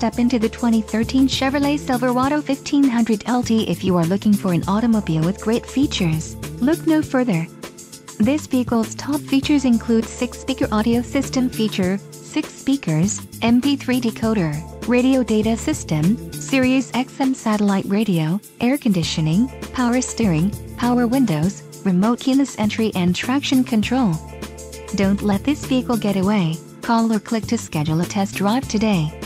step into the 2013 Chevrolet Silverado 1500 LT. If you are looking for an automobile with great features, look no further. This vehicle's top features include 6-speaker audio system feature, 6 speakers, MP3 decoder, radio data system, Sirius XM satellite radio, air conditioning, power steering, power windows, remote keyless entry and traction control. Don't let this vehicle get away. Call or click to schedule a test drive today.